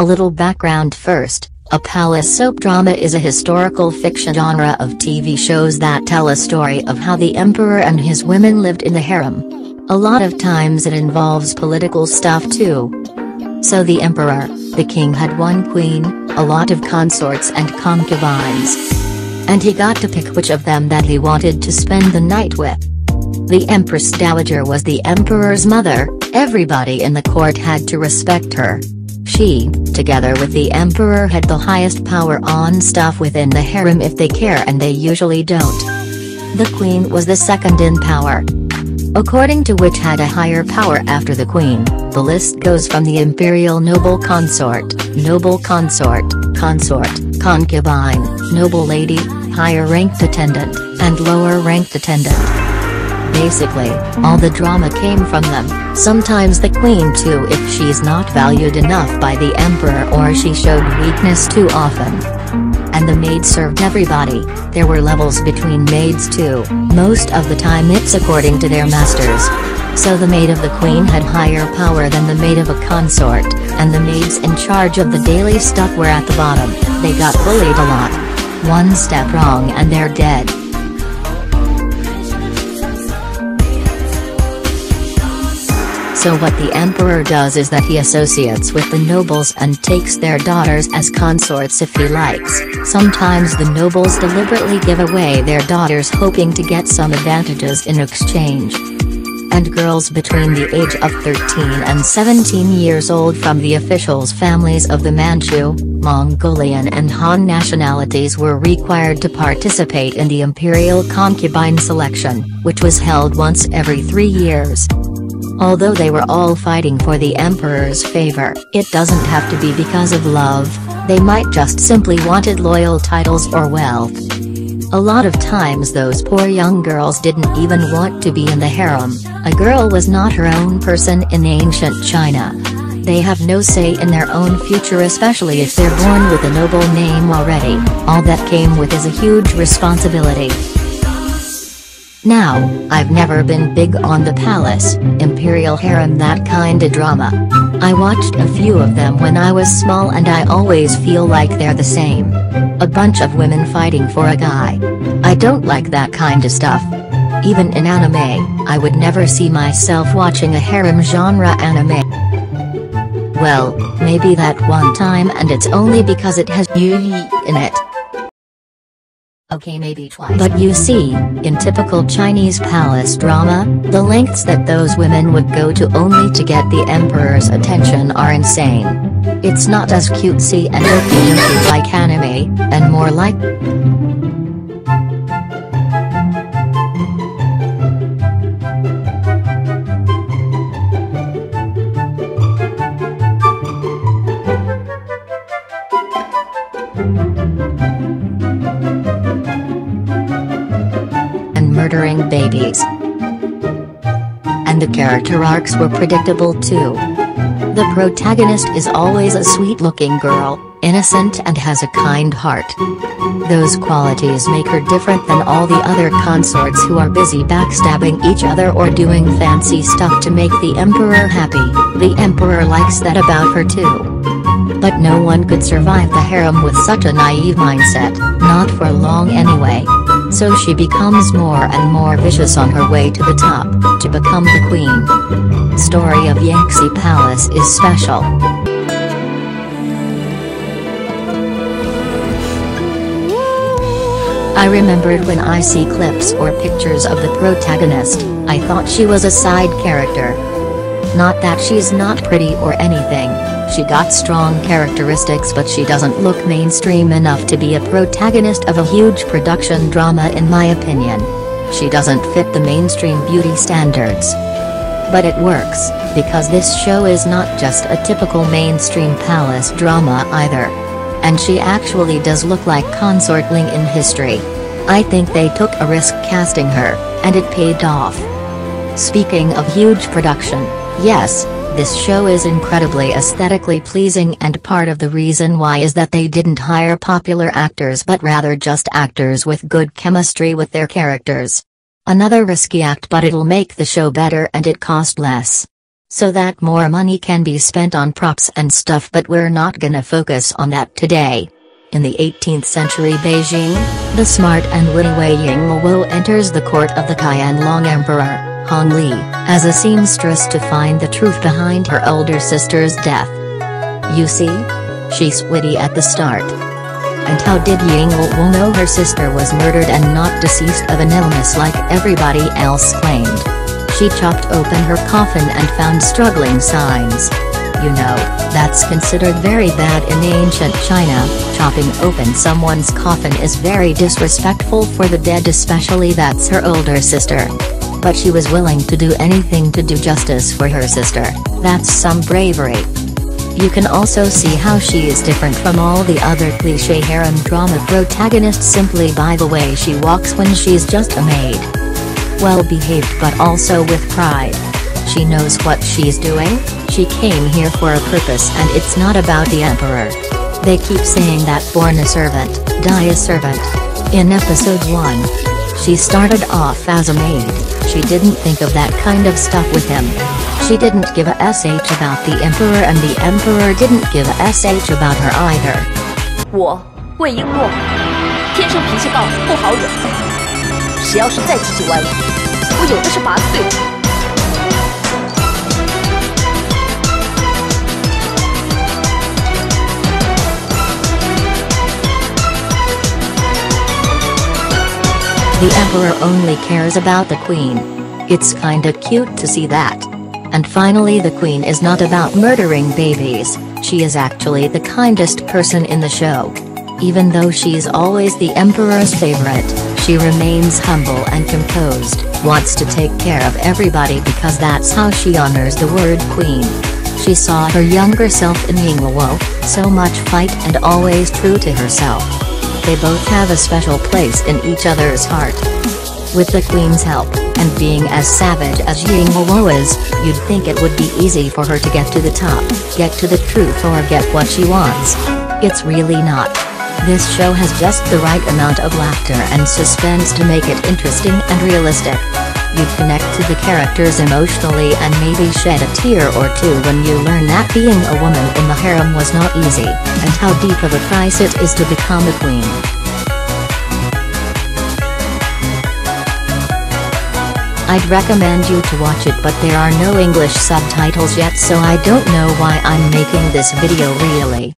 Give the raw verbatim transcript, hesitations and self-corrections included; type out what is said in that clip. A little background first. A palace soap drama is a historical fiction genre of T V shows that tell a story of how the emperor and his women lived in the harem. A lot of times it involves political stuff too. So the emperor, the king had one queen, a lot of consorts and concubines. And he got to pick which of them that he wanted to spend the night with. The Empress Dowager was the emperor's mother, everybody in the court had to respect her. She, together with the emperor, had the highest power on stuff within the harem if they care, and they usually don't. The queen was the second in power. According to which had a higher power after the queen, the list goes from the imperial noble consort, noble consort, consort, concubine, noble lady, higher-ranked attendant, and lower-ranked attendant. Basically, all the drama came from them, sometimes the queen too if she's not valued enough by the emperor or she showed weakness too often. And the maids served everybody, there were levels between maids too, most of the time it's according to their masters. So the maid of the queen had higher power than the maid of a consort, and the maids in charge of the daily stuff were at the bottom, they got bullied a lot. One step wrong and they're dead. So what the emperor does is that he associates with the nobles and takes their daughters as consorts if he likes. Sometimes the nobles deliberately give away their daughters hoping to get some advantages in exchange. And girls between the age of thirteen and seventeen years old from the officials' families of the Manchu, Mongolian and Han nationalities were required to participate in the imperial concubine selection, which was held once every three years. Although they were all fighting for the emperor's favor, it doesn't have to be because of love, they might just simply wanted loyal titles or wealth. A lot of times those poor young girls didn't even want to be in the harem, a girl was not her own person in ancient China. They have no say in their own future, especially if they're born with a noble name already, all that came with is a huge responsibility. Now, I've never been big on the palace, imperial harem, that kinda drama. I watched a few of them when I was small and I always feel like they're the same. A bunch of women fighting for a guy. I don't like that kinda stuff. Even in anime, I would never see myself watching a harem genre anime. Well, maybe that one time, and it's only because it has yui in it. Okay, maybe twice. But you see, in typical Chinese palace drama, the lengths that those women would go to only to get the emperor's attention are insane. It's not as cutesy and okey-dokey like anime, and more like murdering babies. And the character arcs were predictable too. The protagonist is always a sweet-looking girl, innocent and has a kind heart. Those qualities make her different than all the other consorts who are busy backstabbing each other or doing fancy stuff to make the emperor happy. The emperor likes that about her too. But no one could survive the harem with such a naive mindset, not for long anyway. So she becomes more and more vicious on her way to the top, to become the queen. Story of Yanxi Palace is special. I remembered when I see clips or pictures of the protagonist, I thought she was a side character. Not that she's not pretty or anything, she got strong characteristics but she doesn't look mainstream enough to be a protagonist of a huge production drama in my opinion. She doesn't fit the mainstream beauty standards. But it works, because this show is not just a typical mainstream palace drama either. And she actually does look like Consort Ling in history. I think they took a risk casting her, and it paid off. Speaking of huge production, yes, this show is incredibly aesthetically pleasing and part of the reason why is that they didn't hire popular actors but rather just actors with good chemistry with their characters. Another risky act but it'll make the show better and it cost less. so that more money can be spent on props and stuff, but we're not gonna focus on that today. In the eighteenth century Beijing, the smart and witty Wei Yingluo enters the court of the Qianlong Emperor, Hong Li, as a seamstress to find the truth behind her older sister's death. You see? She's witty at the start. And how did Yingluo know her sister was murdered and not deceased of an illness like everybody else claimed? She chopped open her coffin and found struggling signs. You know, that's considered very bad in ancient China. Chopping open someone's coffin is very disrespectful for the dead, especially that's her older sister. But she was willing to do anything to do justice for her sister. That's some bravery. You can also see how she is different from all the other cliché harem drama protagonists simply by the way she walks when she's just a maid. Well behaved but also with pride. She knows what she's doing, she came here for a purpose and it's not about the emperor. They keep saying that born a servant, die a servant. In episode one. She started off as a maid, she didn't think of that kind of stuff with him. She didn't give a sh about the emperor and the emperor didn't give a sh about her either. 我,魏璎珞,天生脾气暴,不好惹。谁要是再唧唧歪歪,我有的是拔腿。 The emperor only cares about the queen. It's kinda cute to see that. And finally, the queen is not about murdering babies, she is actually the kindest person in the show. Even though she's always the emperor's favorite, she remains humble and composed, wants to take care of everybody because that's how she honors the word queen. She saw her younger self in Yingluo, so much fight and always true to herself. They both have a special place in each other's heart. With the queen's help, and being as savage as Yingluo is, you'd think it would be easy for her to get to the top, get to the truth or get what she wants. It's really not. This show has just the right amount of laughter and suspense to make it interesting and realistic. You connect to the characters emotionally and maybe shed a tear or two when you learn that being a woman in the harem was not easy, and how deep of a price it is to become a queen. I'd recommend you to watch it, but there are no English subtitles yet, so I don't know why I'm making this video really.